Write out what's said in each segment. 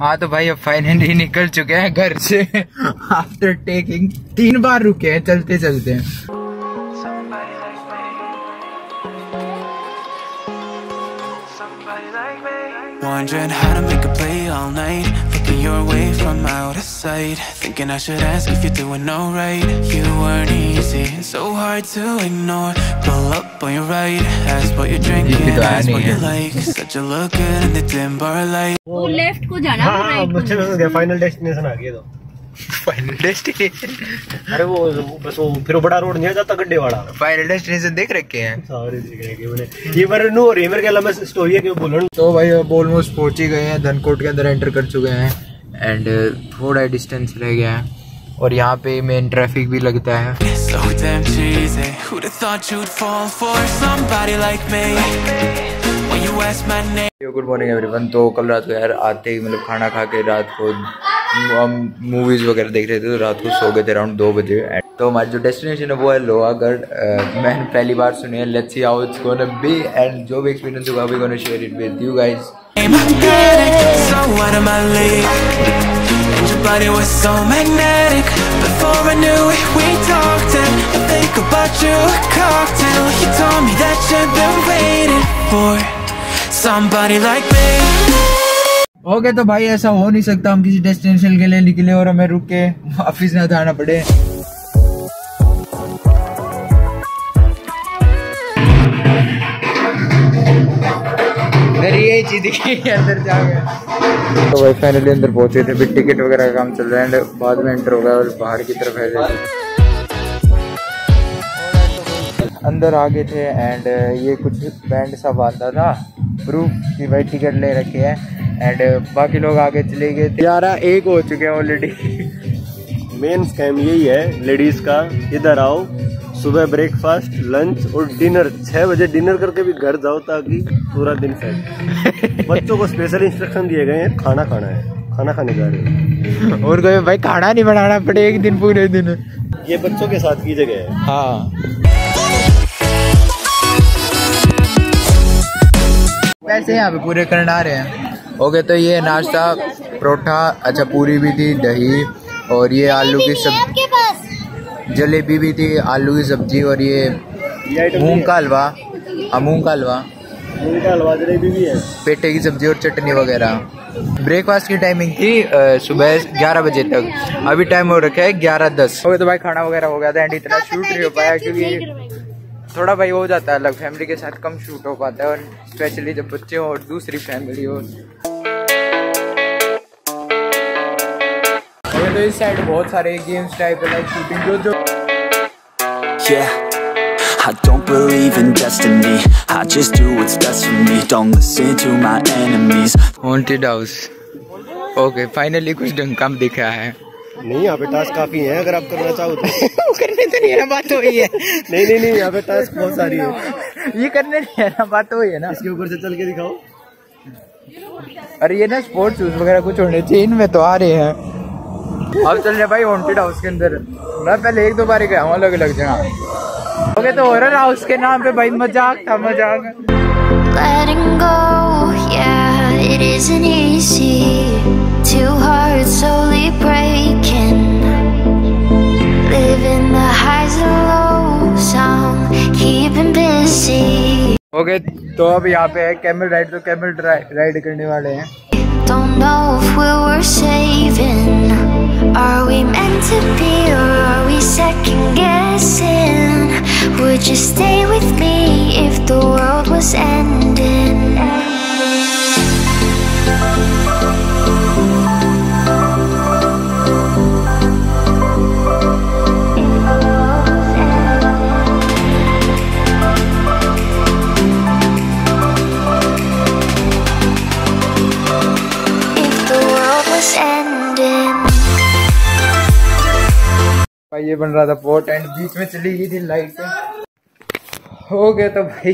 हाँ तो भाई अब फाइनली निकल चुके हैं घर से आफ्टर टेकिंग 3 बार रुके हैं चलते चलते हैं। Wondering how to make a play all night, looking your way from out of sight, thinking I should ask if you're doing alright. You weren't easy, so hard to ignore. Pull up on your right, ask what you're drinking, ask what you like. Said you look good in the dim bar light. वो left को जाना है right को। हाँ, बच्चे final destination आ गया तो। Final destination अरे वो बस वो फिर बड़ा रोड नहीं जाता गड्ढे वाला फाइनल डेस्टिनेशन देख रखे हैं सारे देख रखे मैंने ये बार नो रेमर के लंबा स्टोरी है कि बोलन। तो भाई अब ऑलमोस्ट पहुंच ही गए हैं धनकोट के अंदर एंटर कर चुके हैं एंड थोड़ा डिस्टेंस रह गया है और यहाँ पे मेन ट्रैफिक भी लगता है। Good morning everyone. तो कल रात को यार आते ही मतलब खाना खा के रात को हम मूवीज वगैरह देख रहे थे तो रात को सो गए थे अराउंड 2 बजे। तो हमारी जो डेस्टिनेशन है वो है लोहागढ़। मैंने पहली बार सुनी है। Let's see how it's gonna be and जो भी एक्सपीरियंस होगा we gonna share it with you guys. Okay तो भाई ऐसा हो नहीं सकता हम किसी डेस्टिनेशन के लिए निकले और हमें रुक के वापिस ना जाना पड़े। यही चीज दिखी अंदर जा गया। तो भाई फाइनली अंदर पहुंचे थे। फिर टिकट वगैरह का काम चल रहा है एंड बाद में एंटर हो गया और बाहर की तरफ है अंदर आ गए थे एंड ये कुछ बैंड सा बांधा था प्रूफ कि भाई टिकट ले रखी है एंड बाकी लोग आगे चले गए। 11:01 हो चुके हैं ऑलरेडी। मेन स्कैम यही है लेडीज का। इधर आओ सुबह ब्रेकफास्ट लंच और डिनर 6 बजे डिनर करके भी घर जाओ ताकि पूरा दिन फैल बच्चों को स्पेशल इंस्ट्रक्शन दिए गए हैं खाना खाना है खाना खाने जा रहे हो और कोई भाई खाना नहीं बनाना पड़े एक दिन पूरे दिन। ये बच्चों के साथ की जगह है। हाँ वैसे यहाँ पे पूरे करना आ रहे हैं। ओके तो ये नाश्ता परोठा अच्छा पूरी भी थी दही और ये आलू की सब्जी जलेबी भी थी आलू की सब्जी और ये मूंग का हलवा जलेबी भी है पेठे की सब्जी और चटनी वगैरह। ब्रेकफास्ट की टाइमिंग थी सुबह 11 बजे तक। अभी टाइम हो रखा है 11:10। ओके तो भाई खाना वगैरह हो गया था एंड इतना शूट नहीं हो पाया क्योंकि थोड़ा भाई हो जाता है अलग फैमिली के साथ कम शूट हो पाता है और स्पेशली जब बच्चे हो और दूसरी फैमिली हो। तो इस साइड बहुत सारे गेम्स टाइप है लाइक शूटिंग जो I don't believe in destiny, I just do what's best for me, don't listen to my enemies. Haunted house। Okay finally कुछ ढंग काम दिखा है। नहीं यहाँ पे टास्क काफी है अगर आप करना चाहो तो करने तो नहीं है ना बात हो ही है नहीं यहाँ पे टास्क बहुत सारी है ये करने नहीं है ना बात हो ही है ना। इसके ऊपर से चल के दिखाओ। अरे ये ना स्पोर्ट्स शूज वगैरह कुछ होने चाहिए इनमें तो आ रहे हैं। अब चल रहे भाई हॉन्टेड हाउस के अंदर। मैं पहले 1-2 बार गया हूँ अलग अलग जगह। ओके तो हॉरर हाउस के नाम पे भाई मजाक था मजाक। Two hearts slowly breaking, living the highs and lows, I'm keeping busy. Okay, तो अब यहाँ पे है कैमल राइड। तो कैमल राइड करने वाले हैं। Don't know if we were saving, are we meant to be or are we second guessing? Would you stay with me if the world was ending? ये बन रहा था पोर्ट एंड बीच में चली गई थी लाइट। हो गया तो भाई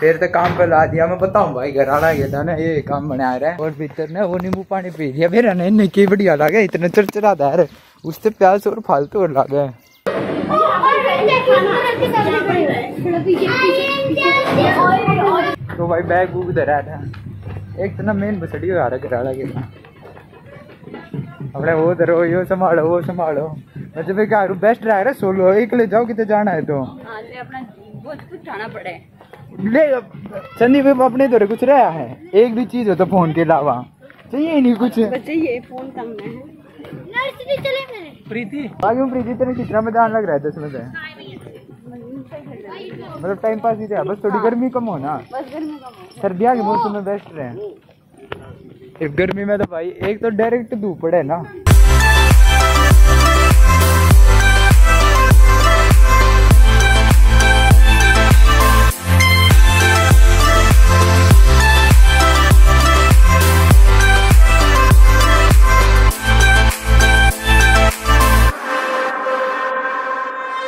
फिर तो काम पे ला दिया। मैं बताऊं भाई घर आना गया था ना ये काम बना रहा है और भीतर ना वो नींबू पानी पी लिया फिर नहीं की बढ़िया लगा इतना चिड़चिड़ा था यार उससे प्यास और फालतू और लगा है। तो भाई बैग बुक धरा था एक तो ना मेन बसड़ी आ रहा है घर आना गया। अपने वो धरो यो संभालो वो संभालो, मतलब एक आरु बेस्ट ड्राइवर है सोलो, अकेले जाओ कितने जाना है तो हां ले अपना बहुत कुछ जाना पड़े ले चंदी भी अपने धरे कुछ रहा है एक भी चीज हो तो फोन के अलावा चाहिए नहीं कुछ चाहिए, फोन कम है नर्सरी चले मेरे प्रीति आगे। प्रीति तेरे कितना मजा लग रहा है इसमें से, मतलब टाइम पास ही था बस, थोड़ी गर्मी कम हो ना, बस गर्मी कम हो, सर्दियां के मौसम में बेस्ट रहे। इस गर्मी में तो भाई एक तो डायरेक्ट धूप पड़े ना।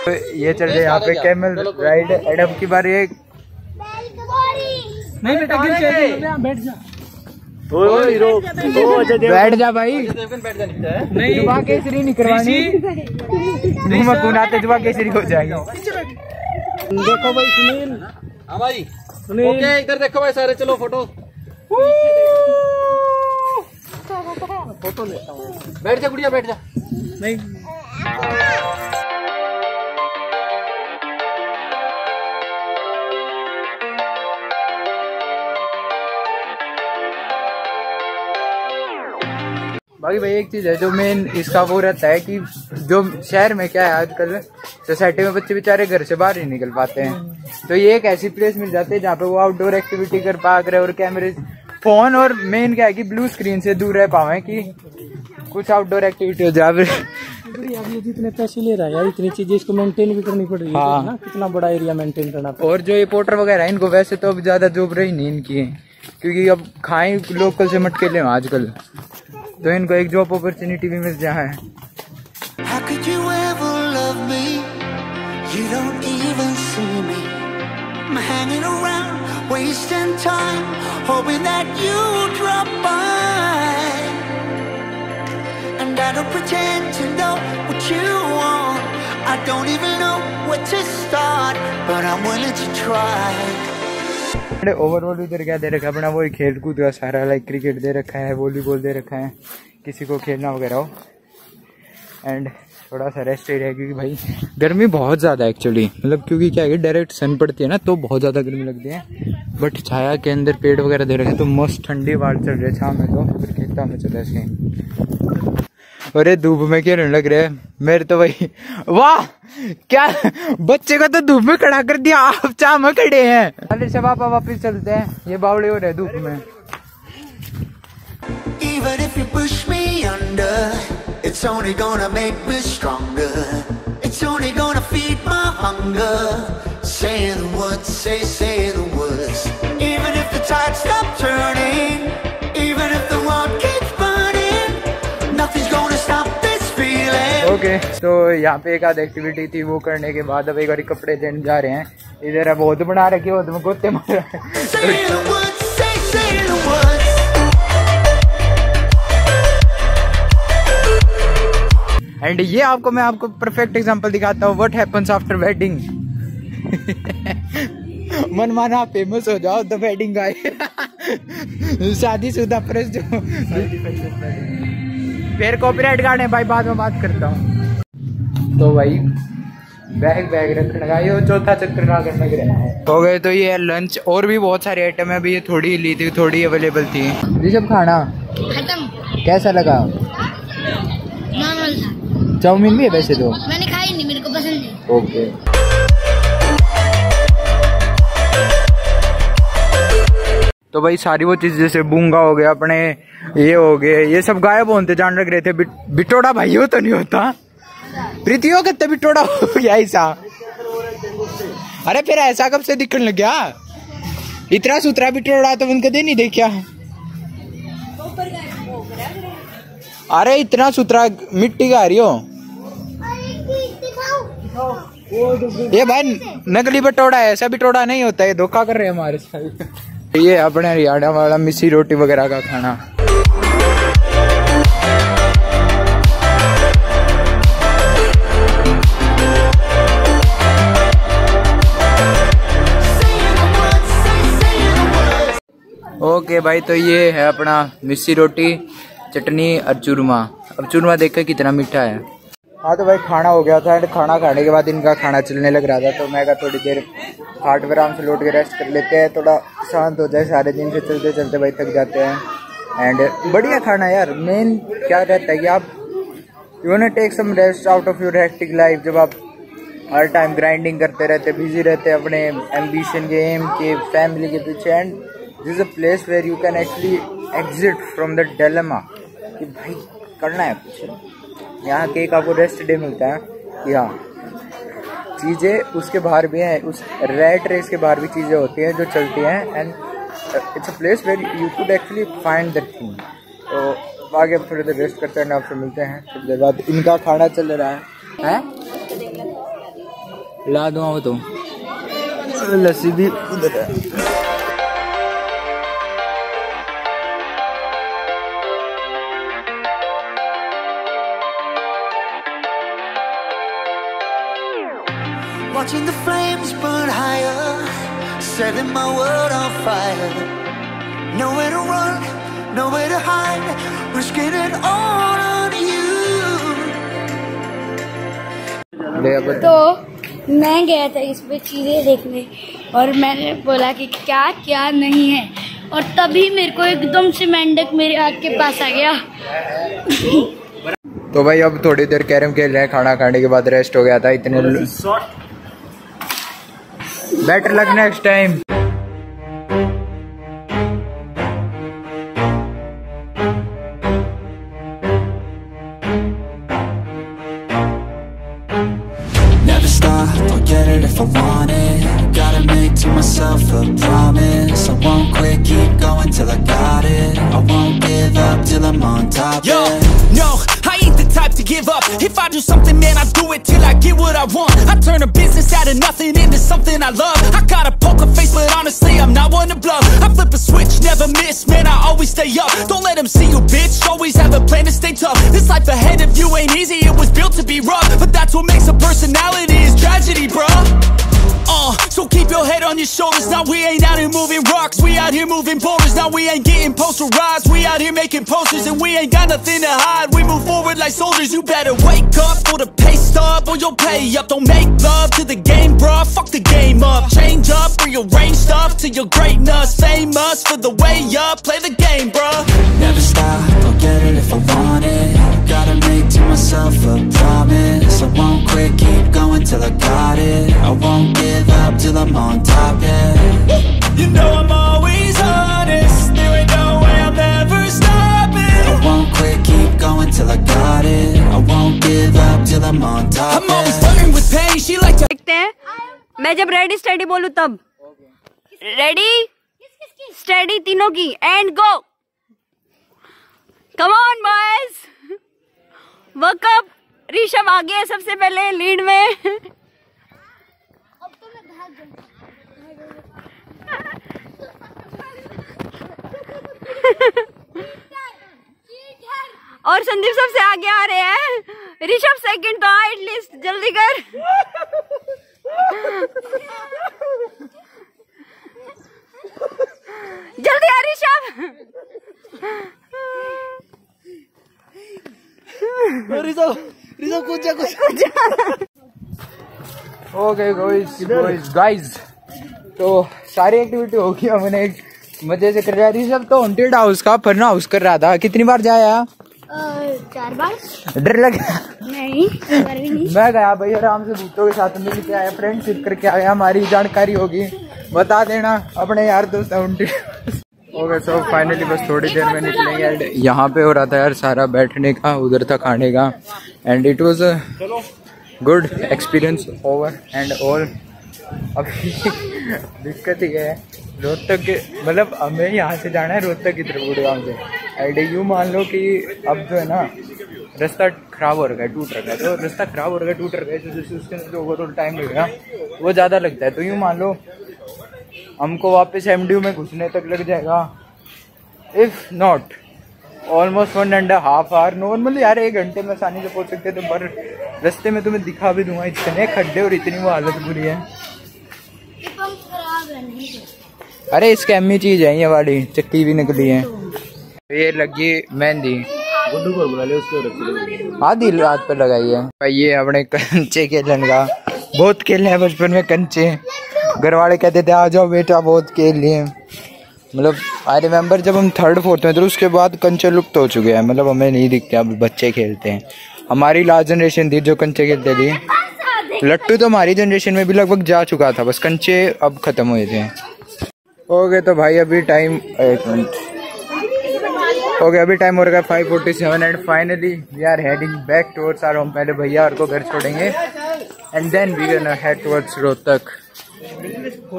तो ये चल रहा है यहाँ पे कैमल राइड। एडम की बार ये नहीं बेटा गिर बैठ जा, बैठ जा भाई, नहीं जुबा केसरी नहीं करवानी, जुबा केसरी हो जाएगी। देखो भाई सुनील, हाँ भाई ओके इधर देखो भाई सारे, चलो फोटो फोटो लेता हूँ। बैठ जा गुड़िया बैठ जा, नहीं बाकी भाई एक चीज़ है जो मेन इसका वो रहता है कि जो शहर में क्या है आजकल सोसाइटी में बच्चे बेचारे घर से बाहर ही निकल पाते हैं, तो ये एक ऐसी प्लेस मिल जाती है जहाँ पे वो आउटडोर एक्टिविटी कर पा रहे और कैमरे फोन और मेन क्या है कि ब्लू स्क्रीन से दूर रह पावे कि कुछ आउटडोर एक्टिविटी हो जाए। जितने पैसे ले रहा है यार इतनी चीजें इसको मेंटेन भी करनी पड़ रही है, हाँ। कितना बड़ा एरिया मेंटेन करना, और जो ये पोर्टर वगैरह है इनको वैसे तो अब ज्यादा जॉब रही नहीं इनकी, क्योंकि अब खाएं लोकल से मटकेले आजकल, तो इनको एक जॉब अपॉर्चुनिटी भी मिल जाए। ओवरऑल उधर क्या दे रखा है अपना, वही खेल कूद का सारा, लाइक क्रिकेट दे रखा है, वॉलीबॉल दे रखा है किसी को खेलना वगैरह हो, एंड थोड़ा सा रेस्ट एरिया, क्योंकि भाई गर्मी बहुत ज़्यादा एक्चुअली, मतलब क्योंकि क्या है डायरेक्ट सन पड़ती है ना तो बहुत ज़्यादा गर्मी लगती है, बट छाया के अंदर पेड़ वगैरह दे रखे तो मस्त ठंडी बाढ़ चल रही है शाम में, तो फिर खेतों में चला सकें। अरे धूप में खेलने लग रहे हैं मेरे तो भाई, वाह क्या बच्चे को तो धूप में खड़ा कर दिया, आप चाह में खड़े हैं। अरे सब आप वापस चलते हैं, ये बावड़े हो रहे धूप में। Even if you push me under, it's only gonna make me stronger. It's only gonna feed my hunger. Say the words, say the words. Even if the tide stops turning, even if the world keeps burning, nothing's gonna stop this feeling. Okay, so यहाँ पे एक आध activity थी वो करने के बाद अब एक बार कपड़े देने जा रहे हैं। इधर अब बहुत बना रखे हो तुम गोते मारा। Say the words. एंड ये आपको मैं आपको परफेक्ट एग्जांपल दिखाता हूँ व्हाट हैपेंस आफ्टर वेडिंग। मनमाना फेमस हो जाओ द वेडिंग गाय, शादीशुदा प्रेस जो फिर कॉपीराइट गाने भाई बाद में बात करता हूँ। तो भाई बैग रखने का ये चौथा चक्कर का करने गया हो गए। तो ये लंच और भी बहुत सारे आइटम है, अभी ये थोड़ी ली थी थोड़ी अवेलेबल थी। ये सब खाना कैसा लगा? चाउमीन भी है वैसे तो मैंने खाई नहीं, मेरे को पसंद नहीं। ओके तो भाई सारी वो चीज जैसे बूंगा हो गया अपने ये हो गए, ये सब गायब होते जान लग रहे थे। बिटोड़ा भाई हो तो नहीं होता, प्रीति हो कितना बिटोड़ा हो गया ऐसा? अरे फिर ऐसा कब से दिखने लग गया? इतना सुथरा बिटोड़ा तो उनके दे नहीं दे क्या? अरे इतना सुथरा मिट्टी का आ रही हो ये भाई, नकली बटोड़ा है, ऐसा बटोड़ा नहीं होता है, धोखा कर रहे हैं हमारे साथ। ये अपने हरियाणा वाला मिस्सी रोटी वगैरह का खाना। ओके भाई तो ये है अपना मिस्सी रोटी चटनी और चूरमा। अब चूरमा देखकर कितना मीठा है। हाँ तो भाई खाना हो गया था एंड खाना खाने के बाद इनका खाना चलने लग रहा था, तो मैं कहा थोड़ी देर हाट पर आराम से लौट के रेस्ट कर लेते हैं, थोड़ा शांत हो जाए, सारे दिन से चलते चलते भाई थक जाते हैं। एंड बढ़िया खाना यार। मेन क्या रहता है कि आप you know take some rest out of your hectic life. जब आप हर टाइम ग्राइंडिंग करते रहते, बिजी रहते अपने एम्बिशन के, एम के, फैमिली के पीछे, and this is a place where you can actually exit from the dilemma कि भाई करना है कुछ। यहाँ के एक आपको रेस्ट डे मिलता है कि हाँ चीज़ें उसके बाहर भी हैं, उस रेट रेस के बाहर भी चीज़ें होती हैं जो चलती हैं, and it's a place where you could actually find that thing. तो आगे हम थोड़ी देर रेस्ट करते हैं, आपसे मिलते हैं थोड़ी देर बाद। इनका खाना चल रहा है, ला दूँ वो तो लस्सी भी उधर है। Watching the flames burn higher, setting my world on fire, nowhere to run, nowhere to hide, risking it all on you। तो मैं गया था इस पे चीज़ें देखने और मैंने बोला कि क्या क्या नहीं है, और तभी मेरे को एकदम से मेंढक मेरे आँख के पास आ गया। तो भाई अब थोड़ी देर कैरम खेल रहे हैं, खाना खाने के बाद रेस्ट हो गया था। इतने बेटर लग next time. If I want it, gotta make to myself a promise. I won't quit, keep going till I got it. I won't give up till I'm on top. Yo, no, I ain't the type to give up. If I do something, man, I do it till I get what I want. I turn a business out of nothing into something I love. I got a poker face, but honestly, I'm not one to bluff. I flip a switch, never miss, man, I always stay up. Don't let them see you, bitch, always have a plan to stay tough. This life ahead of you ain't easy, it was built to be rough. But that's what makes a personality is tragedy, bruh. So keep your head on your shoulders. Now we ain't out here moving rocks, we out here moving boulders. Now we ain't getting posterized, we out here making posters. And we ain't got nothing to hide, we move forward like soldiers. You better wake up for the pay stub or you'll pay up. Don't make love to the game, bruh, fuck the game up. Change up, rearrange stuff to your greatness. Famous for the way up, play the game, bruh. Never stop, I'll get it if I want it. Gotta make to myself a promise. I won't quit, keep going till I got it. I won't give up till I'm on top, yeah. You know I'm always honest, there ain't no way I'm ever stopping. I won't quit, keep going till I got it. I won't give up till I'm on top, I'm always flirting with pain, she like to देखते हैं मैं जब ready steady बोलूं तब ready study तीनों की and go. Come on boys, work up. Rishabh आगे है सबसे पहले लीड में। और संदीप सबसे आगे आ रहे हैं। ऋषभ सेकंड था एटलीस्ट, जल्दी कर। जल्दी आ ऋषभ। ऋषभ कुछ ओके गाइस, तो सारी एक्टिविटी हो गई, मैंने एक मजे से कर रहा है। सब तो हॉन्टेड हाउस का फन हाउस कर रहा था। कितनी बार जाया? 4 बार। डर लगा? नहीं, मैं गया भाई आराम से, भूतों के साथ मिल के आया, फ्रेंडशिप करके आया। हमारी जानकारी होगी, बता देना अपने यार दोस्त हॉन्टेड। ओके सो फाइनली बस थोड़ी देर में निकलेंगे। एंड यहाँ पे हो रहा था यार सारा बैठने का, उधर था खाने का, and it was good experience over and all. अभी दिक्कत ही है रोहतक के, मतलब हमें यहाँ से जाना है रोहतक की तरफ गुड़गांव से। एंड यूँ मान लो कि अब जो है ना रास्ता खराब हो रखा है, टूट रखा है, तो रास्ता खराब हो रखा है, टूट रखा है, जैसे उसके अंदर जो ओवरऑल टाइम लगेगा वो ज़्यादा लगता है। तो यूँ मान लो हमको वापस एमडीयू में घुसने तक लग जाएगा, if not almost 1.5 hour. Normally यार 1 घंटे में आसानी से पहुँच सकते थे, पर रास्ते में तुम्हें दिखा भी दूंगा इतने खड्डे और इतनी वो हालत बुरी है। अरे स्कैमी चीज़ है ये वाली, चक्की भी निकली है। ये लगी मेहंदी, आधी रात पर लगाई है भाई। ये अपने कंचे खेलन का बहुत खेले हैं बचपन में कंचे। घर वाले कहते थे आ जाओ बेटा बहुत खेल लिए। मतलब आई रिमेम्बर जब हम थर्ड फोर्थ में थे तो उसके बाद कंचे लुप्त हो चुके हैं। मतलब हमें नहीं दिखते अब बच्चे खेलते हैं। हमारी लास्ट जनरेशन थी जो कंचे खेलते थे। लट्टू तो हमारी जनरेशन में भी लगभग जा चुका था, बस कंचे अब खत्म हुए थे। ओके तो भाई अभी टाइम हो रहा है 5:47 and finally we are heading back towards our home. पहले भैया और को घर छोड़ेंगे and then we gonna head towards Rohtak.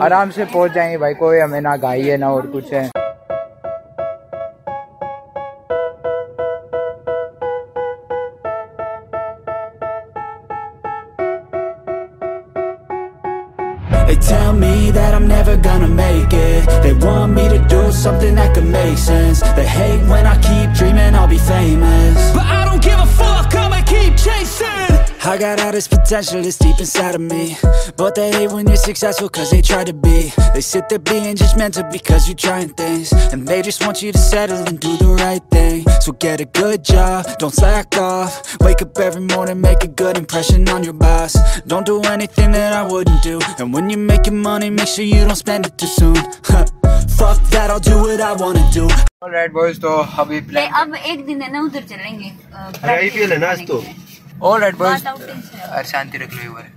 आराम से पहुंच जाएंगे भाई, कोई हमें ना गाई है ना और कुछ है। Tell me that I'm never gonna make it. They want me to do something that could make sense. They hate when I keep dreaming I'll be famous, but I don't give a fuck, I'ma keep chasing. I got all this potential that's deep inside of me, but they hate when you're successful cause they try to be. They sit there being judgmental because you're trying things, and they just want you to settle and do the right thing. So get a good job, don't slack off. Wake up every morning, make a good impression on your boss. Don't do anything that I wouldn't do, and when you're making money, make sure you don't spend it too soon. Fuck that, I'll do what I wanna do. Alright boys, तो अभी अब एक दिन है ना उधर चलेंगे। IPL है ना आज तो। Alright boys, शांति रख लो यार।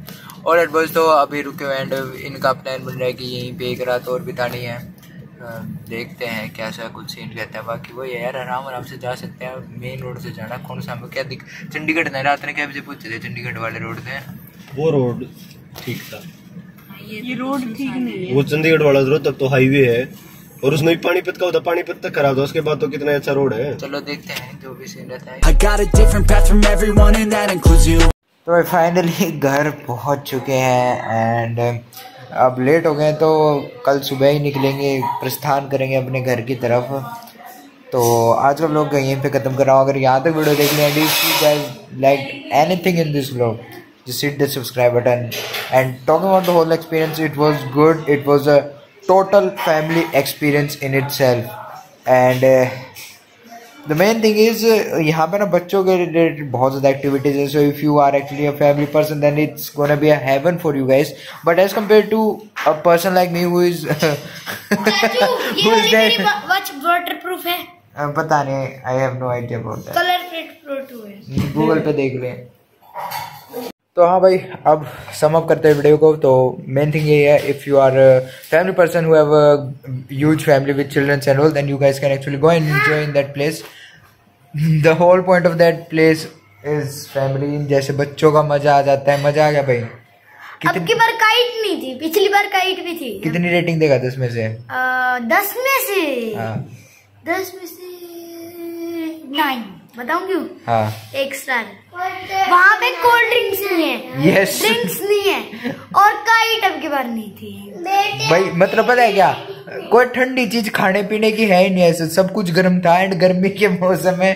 Alright boys, तो अभी रुके हुए एंड इनका प्लान बन रहा है कि यहीं पे एक रात और बितानी है। देखते हैं कैसा कुछ सीन रहता है। बाकी वो यार आराम आराम से जा सकते हैं, मेन रोड से जाना। कौन सा क्या दिख चंडीगढ़ नहीं, रात ने क्या बजे पूछे थे चंडीगढ़ वाले रोड थे, वो रोड ठीक था। ये रोड ठीक नहीं है, वो चंडीगढ़ वाला रोड तक तो हाईवे है और उसमें पानीपत का होता, पानीपत तक खराब था, उसके बाद तो कितना अच्छा रोड है। चलो देखते हैं जो भी सीन रहता है। तो फाइनली घर पहुंच चुके हैं एंड अब लेट हो गए तो कल सुबह ही निकलेंगे, प्रस्थान करेंगे अपने घर की तरफ। तो आज का व्लॉग यहीं पे ख़त्म कर रहा हूँ। अगर यहाँ तक वीडियो देख लें, if you guys like anything in this vlog just hit the subscribe button. And talking about the whole experience, it was good, it was a total family experience in itself. And the main thing is यहाँ पे ना बच्चों के related बहुत ज़्यादा activities हैं। So if you are actually a family person then it's gonna be a heaven for you guys. But as compare to a person like me who is waterproof है, पता नहीं, I have no idea about that. Colour fit pro 2 है, Google पे देख लें। तो हाँ भाई अब सम अप करते हैं वीडियो को। तो मेन थिंग ये है, if you are family person who have huge family with childrens and all, then you guys can actually go and enjoy in that place. The whole point of that place is family. जैसे बच्चों का मजा आ जाता है। मजा आ गया भाई। अब की बार काइट नहीं थी, पिछली बार काइट भी थी। कितनी रेटिंग देगा 10 में से? 10 में से 9 बताऊंगी। हाँ। एक स्टार। वहाँ पे कोल्ड ड्रिंक्स नहीं है, yes. ड्रिंक्स नहीं है और काइट अब की बार नहीं थी भाई। मतलब पता है क्या, कोई ठंडी चीज खाने पीने की है ही नहीं, ऐसा सब कुछ गर्म था। एंड गर्मी के मौसम में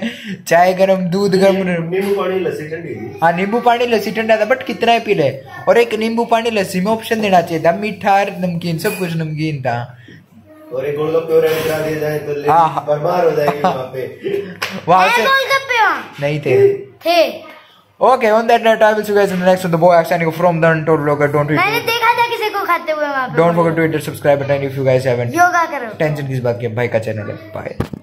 चाय गर्म, दूध गर्म, नींबू पानी लस्सी ठंडी। हाँ नींबू पानी लस्सी ठंडा था, बट कितना ही पी ले। और एक नींबू पानी लस्सी में ऑप्शन देना चाहिए था मीठा नमकीन, सब कुछ नमकीन था। और एक जाए तो ले हो जाएगी वहाँ पे। नहीं थे। Okay on that note I will see you guys in the next the boy action from the untold vlogger. Don't मैंने देखा था किसी को खाते हुए वहाँ पे। Don't forget to hit the subscribe button if you guys haven't. Yoga करो, टेंशन किस बात की, भाई का चैनल है। बाय।